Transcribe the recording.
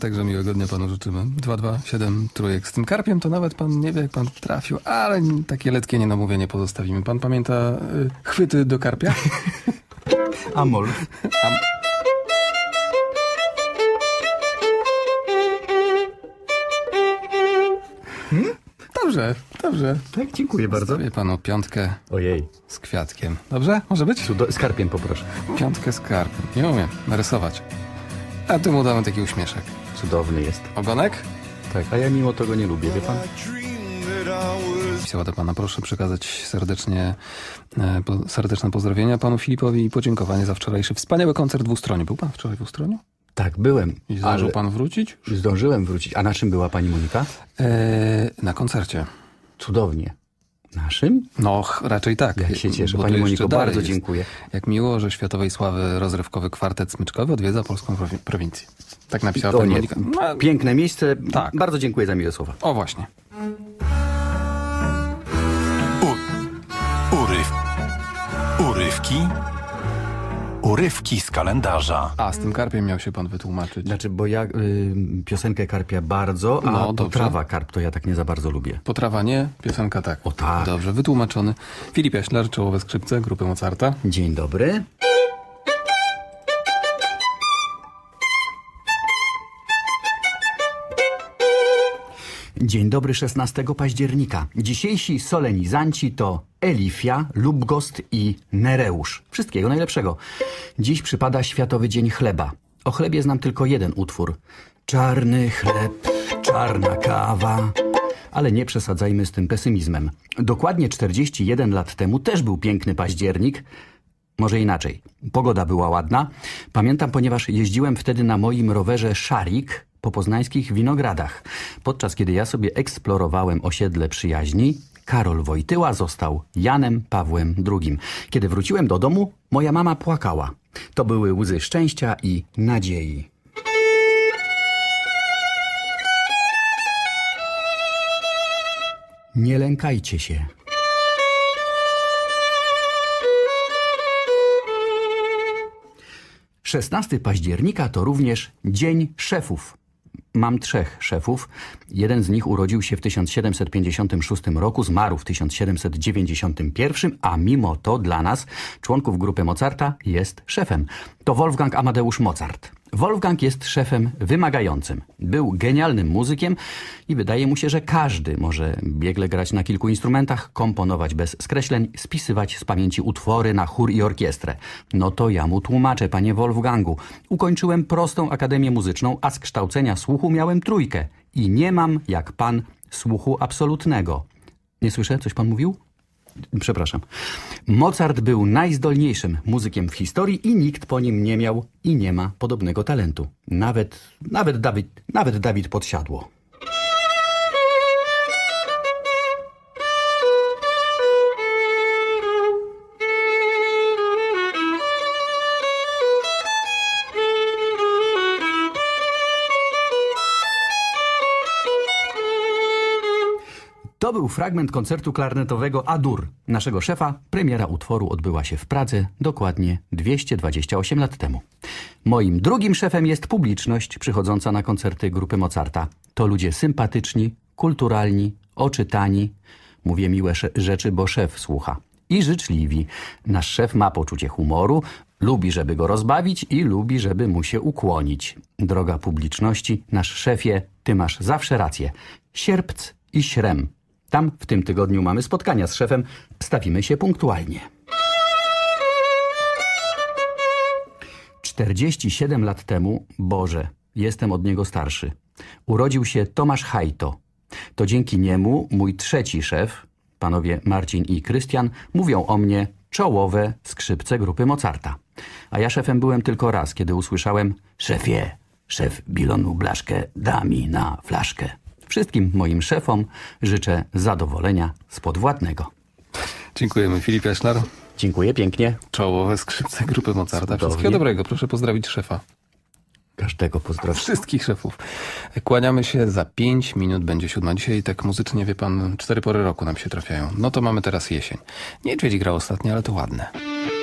Także miłego dnia panu życzymy. 227 trójek. Z tym karpiem to nawet pan nie wie, jak pan trafił, ale takie letkie niedomówienie pozostawimy. Pan pamięta chwyty do karpia? Amol. Dobrze, dobrze. Tak, dziękuję bardzo. Zostawię panu piątkę. Ojej. Z kwiatkiem. Dobrze? Może być? Z karpiem poproszę. Piątkę z karpiem. Nie umiem narysować. A tu mu damy taki uśmieszek. Cudowny jest. Ogonek? Tak, a ja mimo tego nie lubię, wie pan? Pisała do pana. Proszę przekazać serdeczne pozdrowienia panu Filipowi i podziękowanie za wczorajszy wspaniały koncert w Ustroniu. Był pan wczoraj w Ustroniu? Tak, byłem. I zdążył pan wrócić? Zdążyłem wrócić. A na czym była pani Monika? Na koncercie. Cudownie. Naszym? No, raczej tak. Ja się cieszę. Pani Moniko, bardzo dziękuję. Jak miło, że światowej sławy rozrywkowy kwartet smyczkowy odwiedza polską prowincję. Tak napisała pani Monika. No, piękne miejsce. Tak. Bardzo dziękuję za miłe słowa. O, właśnie. Urywki z kalendarza. A z tym karpiem miał się pan wytłumaczyć. Znaczy, bo ja piosenkę karpia bardzo, a no, potrawa karp to ja tak nie za bardzo lubię. Potrawa nie, piosenka tak. O tak. Dobrze, wytłumaczony. Filip Jaślar, czołowe skrzypce Grupy Mozarta. Dzień dobry. Dzień dobry, 16 października. Dzisiejsi solenizanci to Elifia, Lubgost i Nereusz. Wszystkiego najlepszego. Dziś przypada Światowy Dzień Chleba. O chlebie znam tylko jeden utwór. Czarny chleb, czarna kawa. Ale nie przesadzajmy z tym pesymizmem. Dokładnie 41 lat temu też był piękny październik. Może inaczej. Pogoda była ładna. Pamiętam, ponieważ jeździłem wtedy na moim rowerze Szarik po poznańskich winogradach. Podczas kiedy ja sobie eksplorowałem osiedle przyjaźni, Karol Wojtyła został Janem Pawłem II. Kiedy wróciłem do domu, moja mama płakała. To były łzy szczęścia i nadziei. Nie lękajcie się. Szesnasty października to również Dzień Szefów. Mam trzech szefów. Jeden z nich urodził się w 1756 roku, zmarł w 1791, a mimo to dla nas, członków Grupy Mozarta, jest szefem. To Wolfgang Amadeusz Mozart. Wolfgang jest szefem wymagającym. Był genialnym muzykiem i wydaje mu się, że każdy może biegle grać na kilku instrumentach, komponować bez skreśleń, spisywać z pamięci utwory na chór i orkiestrę. No to ja mu tłumaczę, panie Wolfgangu. Ukończyłem prostą akademię muzyczną, a z kształcenia słuchu miałem trójkę. I nie mam, jak pan, słuchu absolutnego. Nie słyszę? Coś pan mówił? Przepraszam. Mozart był najzdolniejszym muzykiem w historii i nikt po nim nie miał i nie ma podobnego talentu. Nawet Dawid Podsiadło. To był fragment koncertu klarnetowego Adur naszego szefa. Premiera utworu odbyła się w Pradze dokładnie 228 lat temu. Moim drugim szefem jest publiczność przychodząca na koncerty Grupy Mozarta. To ludzie sympatyczni, kulturalni, oczytani. Mówię miłe rzeczy, bo szef słucha. I życzliwi. Nasz szef ma poczucie humoru, lubi, żeby go rozbawić i lubi, żeby mu się ukłonić. Droga publiczności, nasz szefie, ty masz zawsze rację. Sierpc i Śrem. Tam w tym tygodniu mamy spotkania z szefem. Stawimy się punktualnie. 47 lat temu, Boże, jestem od niego starszy, urodził się Tomasz Hajto. To dzięki niemu mój trzeci szef, panowie Marcin i Krystian, mówią o mnie czołowe skrzypce Grupy Mozarta. A ja szefem byłem tylko raz, kiedy usłyszałem: szefie, szef bilonu blaszkę da mi na flaszkę. Wszystkim moim szefom życzę zadowolenia z podwładnego. Dziękujemy, Filip Jaślar. Dziękuję pięknie. Czołowe skrzypce Grupy Mozarta. Cudownie. Wszystkiego dobrego. Proszę pozdrowić szefa. Każdego pozdrowienia. Wszystkich szefów. Kłaniamy się. Za 5 minut będzie 7. Dzisiaj tak muzycznie, wie pan, 4 pory roku nam się trafiają. No to mamy teraz jesień. Niedźwiedź grał ostatnio, ale to ładne.